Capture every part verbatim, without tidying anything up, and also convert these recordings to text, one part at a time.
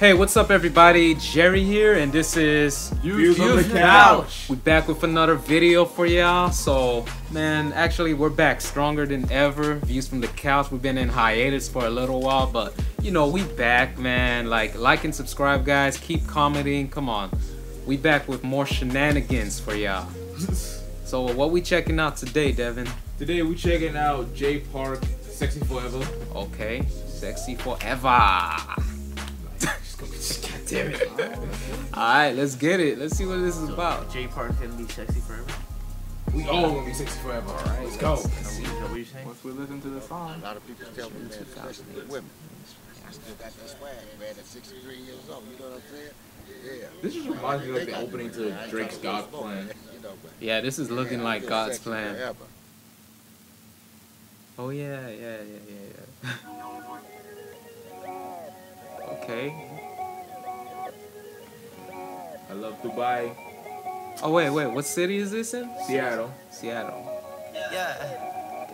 Hey, what's up everybody? Jerry here, and this is Views From The Couch. We're back with another video for y'all. So, man, actually we're back stronger than ever. Views From The Couch. We've been in hiatus for a little while, but you know, we back, man. Like, like and subscribe, guys. Keep commenting. Come on. We back with more shenanigans for y'all. So, what we checking out today, Devin? Today we checking out Jay Park, Sexy four Eva. Okay, Sexy four Eva. God damn it. Alright, let's get it. Let's see what this is about. Jay Park can be sexy forever. We all gonna be sexy forever, alright? Let's go. Once we listen to the song. A lot of people tell me, man, fascinating women. I still got that swag, man, at sixty-three years old. You know what I'm saying? Yeah. This just reminds me of the opening to Drake's God's Plan. Yeah, this is looking like God's Plan. Oh, yeah, yeah, yeah, yeah, yeah. Okay. I love Dubai. Oh wait, wait, what city is this in? Seattle. Seattle. Yeah.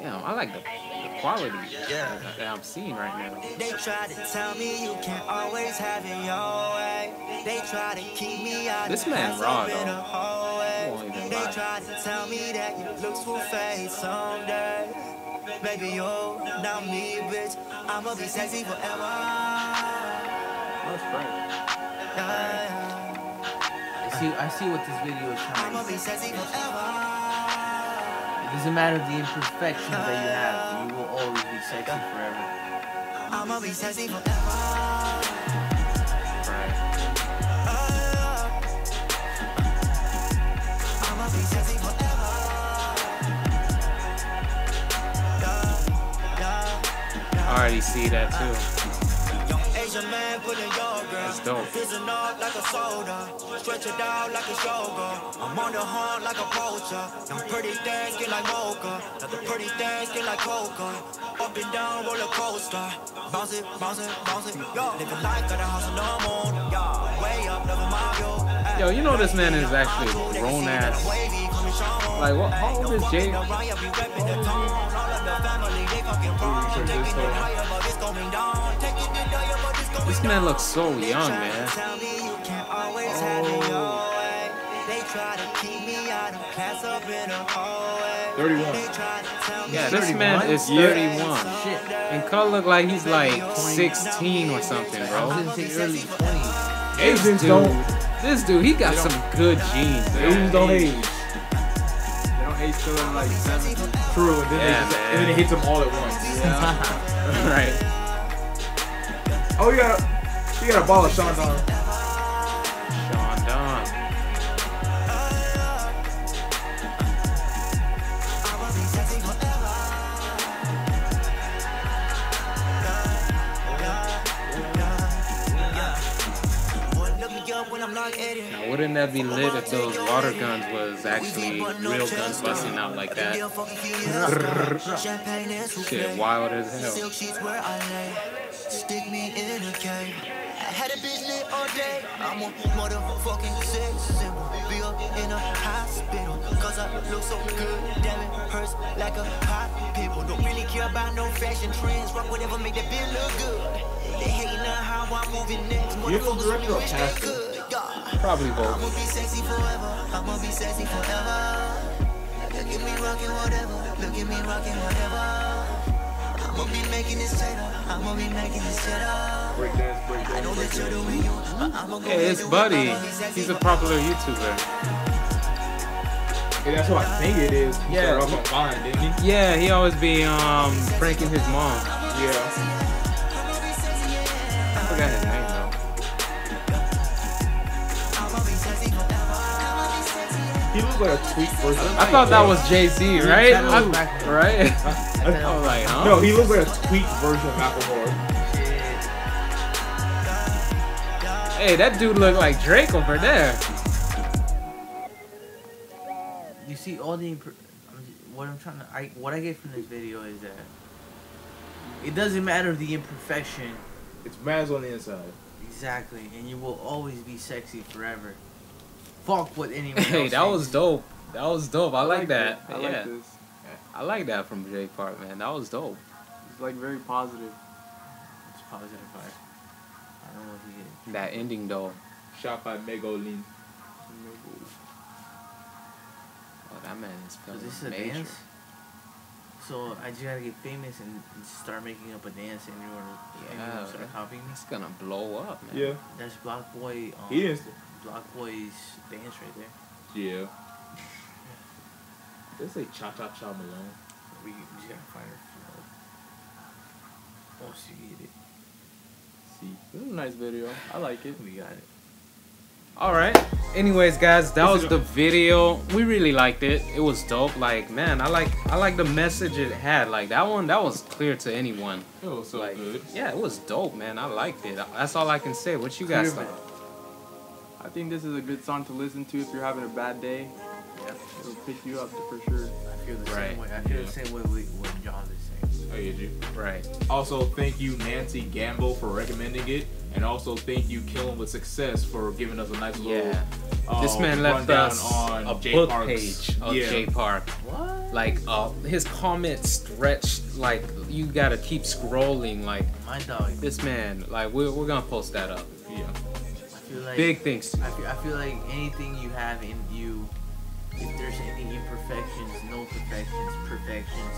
Damn, I like the, the quality yeah. that I'm seeing right now. They try to tell me you can't always have it your way. They try to keep me out. This man raw though. They try to tell me that your looks will fade someday. Baby, yo, not me, bitch. I'ma be sexy forever. That's right. See, I see what this video is trying to do. It doesn't matter the imperfections that you have, you will always be sexy forever. I'm gonna be sexy forever. I'm gonna be sexy forever. I already see that too. Man, put in your girl, fizzing up like a soda, stretch it out like a shogun. I'm on the hunt like a poacher. Them pretty things get like mocha, the pretty things get like coca. Up and down roller coaster, bounce it, bounce it, bounce it. Yo, living life at a house no more. Way up, never mind. Yo, you know this man is actually a grown ass. Like, what? How old is Jay? This man looks so young, man. Oh. thirty-one. Yeah, this man is thirty-one. Shit. And Cole look like he's like sixteen or something, bro. This dude, this dude, he got some good genes, man. Don't age. They don't age till they're like seven. True. And then it hits them all at once. Yeah. Right. Oh, you got a, you got a ball of Sean Don. Sean Don. Now, wouldn't that be lit if those water guns was actually real guns busting out like that? Shit, wild as hell. Stick me in a cave. I had a bitch lit all day. I'm a motherfucking sick symbol. Be up in a hospital. Cause I look so good. Damn it hurts like a hot people. Don't really care about no fashion trends. Rock whatever make that bitch look good. They hating on how I'm moving next. Motherfuckers wish they could. Probably both. I'm gonna be sexy forever. I'm gonna be sexy forever. Look at me rocking whatever. Look at me rocking whatever. I'm gonna be making this shit up. I'm gonna be making this shit up. Break dance, break dance, I know that you're doing you. I'm gonna hey, it's Buddy. He's a popular YouTuber. Hey, that's who I think it is. He yeah, off on Vine, didn't he? Yeah, he always be um pranking his mom. Yeah. I forgot his name though. He looked like a tweet version. I thought that was Jay-Z, right? I, right. I was like, huh? No, he looks like a tweaked version of Macklemore. Hey, that dude looked like Drake over there. You see all the what I'm trying to, I, what I get from this video is that it doesn't matter the imperfection. It's man's on the inside. Exactly, and you will always be sexy forever. Fuck what anyone else. Hey, that thinks. was dope. That was dope. I, I like, like that. I yeah. like this. I like that from Jay Park, man. That was dope. It's like very positive. It's positive fire. I don't know who he is. That ending though. Shot by Megolin. Oh, that man is feeling so this is major. A dance? So I just gotta get famous and start making up a dance, and everyone will yeah, start that, copying me. It's gonna blow up, man. Yeah. That's Block Boy. Um, he is. Block Boy's dance right there. Yeah. This is Cha Cha Cha Malone. We just gotta find her. Oh, she get it. See, this is a nice video. I like it. We got it. All right. Anyways, guys, that was the video. We really liked it. It was dope. Like, man, I like I like the message it had. Like that one, that was clear to anyone. It was so like, good. Yeah, it was dope, man. I liked it. That's all I can say. What you guys think? I think this is a good song to listen to if you're having a bad day. Yeah, it'll pick you up for sure. I feel the right. same way. I feel yeah. the same way with John is saying. Oh yeah, dude. Right. Also, thank you, Nancy Gamble, for recommending it. And also, thank you, Kill 'em with Success, for giving us a nice little yeah. um, This man left us on a Jay book Park's. page of yeah. Jay Park. What? Like, uh, his comments stretched, like, you gotta keep scrolling. Like, my dog. This man, like, we're, we're gonna post that up. Yeah. I feel like, big things. I feel, I feel like anything you have in you, if there's any imperfections, no perfections, perfections,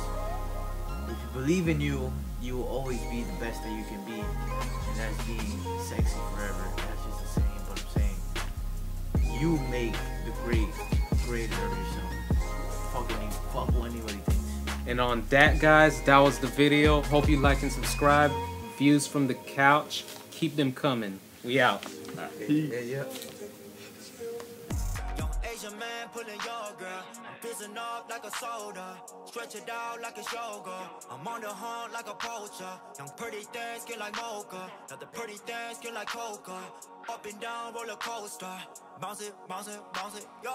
if you believe in you, you will always be the best that you can be, and that's being sexy forever. That's just the same, but I'm saying you make the great greater of yourself. Fuck what, you, fuck what anybody thinks. And on that, guys, that was the video. Hope you like and subscribe. Views from the couch. Keep them coming. We out. Right. Yeah, yeah. Man pulling your girl, fizzing up like a soda, stretch it out like a yogurt. I'm on the hunt like a poacher. Young pretty things get like mocha, not the pretty things get like coca. Up and down roller coaster, bounce it, bounce it, bounce it, yo.